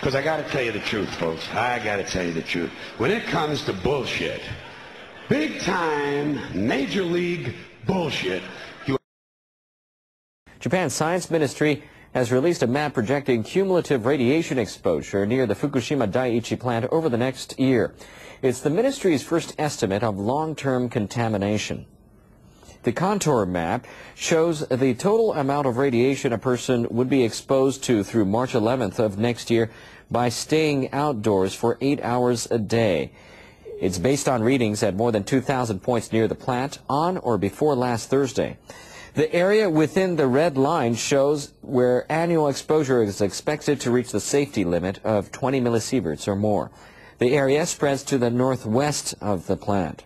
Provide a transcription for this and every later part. Because I got to tell you the truth, folks. I got to tell you the truth. When it comes to bullshit, big-time, major league bullshit. Japan's science ministry has released a map projecting cumulative radiation exposure near the Fukushima Daiichi plant over the next year. It's the ministry's first estimate of long-term contamination. The contour map shows the total amount of radiation a person would be exposed to through March 11th of next year by staying outdoors for 8 hours a day. It's based on readings at more than 2,000 points near the plant on or before last Thursday. The area within the red line shows where annual exposure is expected to reach the safety limit of 20 millisieverts or more. The area spreads to the northwest of the plant.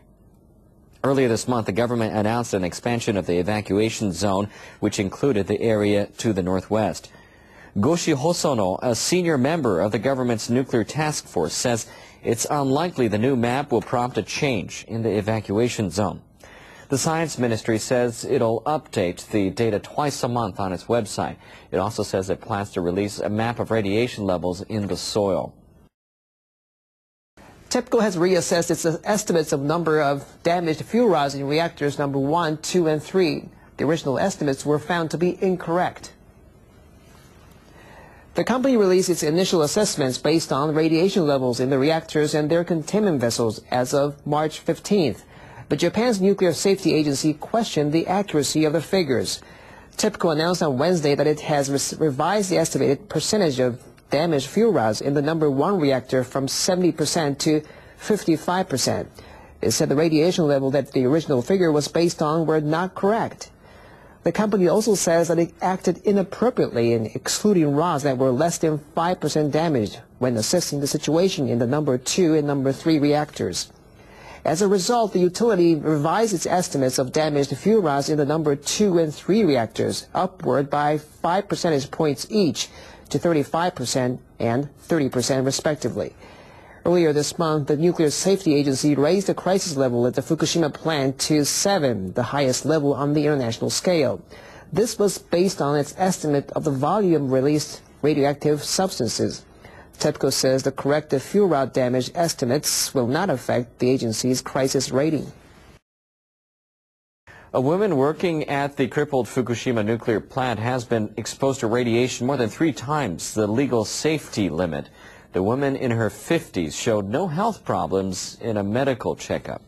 Earlier this month, the government announced an expansion of the evacuation zone, which included the area to the northwest. Goshi Hosono, a senior member of the government's nuclear task force, says it's unlikely the new map will prompt a change in the evacuation zone. The science ministry says it'll update the data twice a month on its website. It also says it plans to release a map of radiation levels in the soil. TEPCO has reassessed its estimates of number of damaged fuel rods in reactors number 1, 2, and 3. The original estimates were found to be incorrect. The company released its initial assessments based on radiation levels in the reactors and their containment vessels as of March 15th. But Japan's Nuclear Safety Agency questioned the accuracy of the figures. TEPCO announced on Wednesday that it has revised the estimated percentage of damaged fuel rods in the number 1 reactor from 70% to 55%. It said the radiation level that the original figure was based on were not correct. The company also says that it acted inappropriately in excluding rods that were less than 5% damaged when assessing the situation in the number 2 and number 3 reactors. As a result, the utility revised its estimates of damaged fuel rods in the number 2 and 3 reactors upward by 5 percentage points each to 35% and 30% respectively. Earlier this month, the Nuclear Safety Agency raised the crisis level at the Fukushima plant to 7, the highest level on the international scale. This was based on its estimate of the volume released radioactive substances. TEPCO says the corrected fuel rod damage estimates will not affect the agency's crisis rating. A woman working at the crippled Fukushima nuclear plant has been exposed to radiation more than 3 times the legal safety limit. The woman in her 50s showed no health problems in a medical checkup.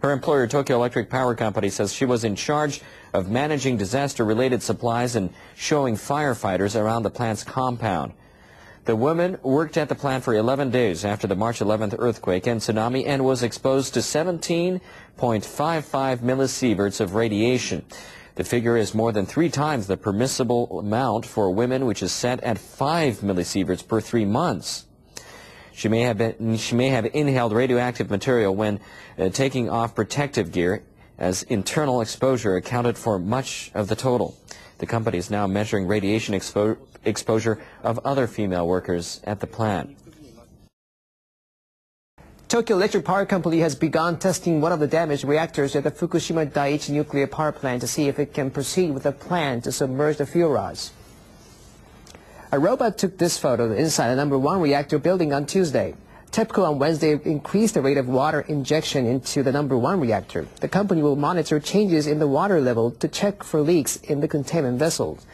Her employer, Tokyo Electric Power Company, says she was in charge of managing disaster-related supplies and showing firefighters around the plant's compound. The woman worked at the plant for 11 days after the March 11th earthquake and tsunami and was exposed to 17.55 millisieverts of radiation. The figure is more than 3 times the permissible amount for women, which is set at 5 millisieverts per 3 months. She may have inhaled radioactive material when taking off protective gear, as internal exposure accounted for much of the total. The company is now measuring radiation exposure of other female workers at the plant. Tokyo Electric Power Company has begun testing one of the damaged reactors at the Fukushima Daiichi nuclear power plant to see if it can proceed with a plan to submerge the fuel rods. A robot took this photo inside a number 1 reactor building on Tuesday. TEPCO on Wednesday increased the rate of water injection into the number 1 reactor. The company will monitor changes in the water level to check for leaks in the containment vessels.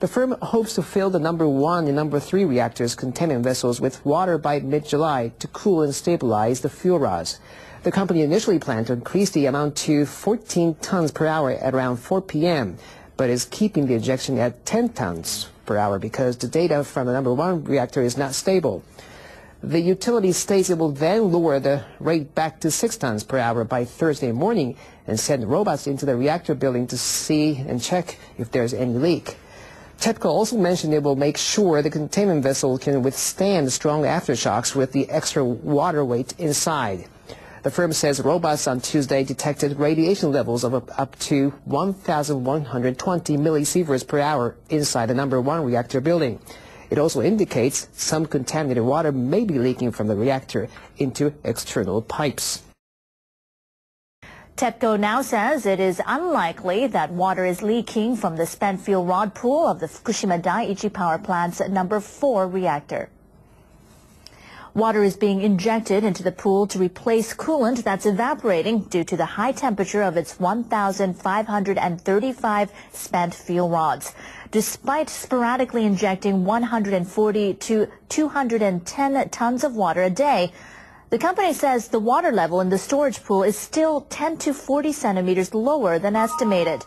The firm hopes to fill the number 1 and number 3 reactors' containment vessels with water by mid-July to cool and stabilize the fuel rods. The company initially planned to increase the amount to 14 tons per hour at around 4 p.m., but is keeping the injection at 10 tons per hour because the data from the number 1 reactor is not stable. The utility states it will then lower the rate back to 6 tons per hour by Thursday morning and send robots into the reactor building to see and check if there's any leak. TEPCO also mentioned it will make sure the containment vessel can withstand strong aftershocks with the extra water weight inside. The firm says robots on Tuesday detected radiation levels of up to 1,120 millisieverts per hour inside the number 1 reactor building. It also indicates some contaminated water may be leaking from the reactor into external pipes. TEPCO now says it is unlikely that water is leaking from the spent fuel rod pool of the Fukushima Daiichi power plant's number 4 reactor. Water is being injected into the pool to replace coolant that's evaporating due to the high temperature of its 1,535 spent fuel rods. Despite sporadically injecting 140 to 210 tons of water a day, the company says the water level in the storage pool is still 10 to 40 centimeters lower than estimated.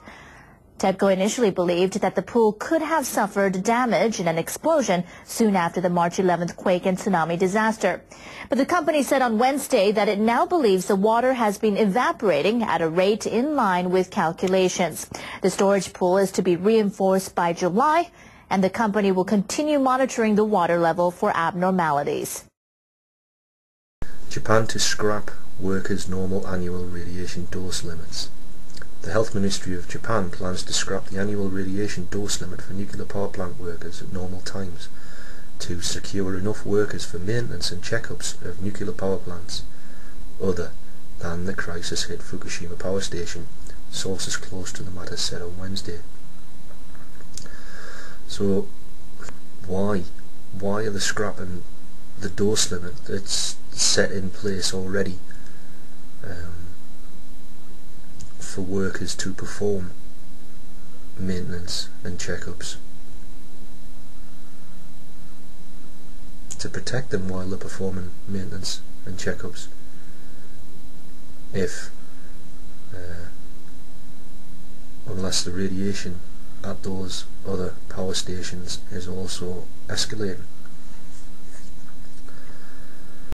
TEPCO initially believed that the pool could have suffered damage in an explosion soon after the March 11th quake and tsunami disaster. But the company said on Wednesday that it now believes the water has been evaporating at a rate in line with calculations. The storage pool is to be reinforced by July, and the company will continue monitoring the water level for abnormalities. Japan to scrap workers' normal annual radiation dose limits. The Health Ministry of Japan plans to scrap the annual radiation dose limit for nuclear power plant workers at normal times to secure enough workers for maintenance and checkups of nuclear power plants other than the crisis-hit Fukushima power station, sources close to the matter said on Wednesday. So why are they scrapping the dose limit that's set in place already for workers to perform maintenance and checkups? To protect them while they're performing maintenance and checkups. Unless the radiation at those other power stations is also escalating.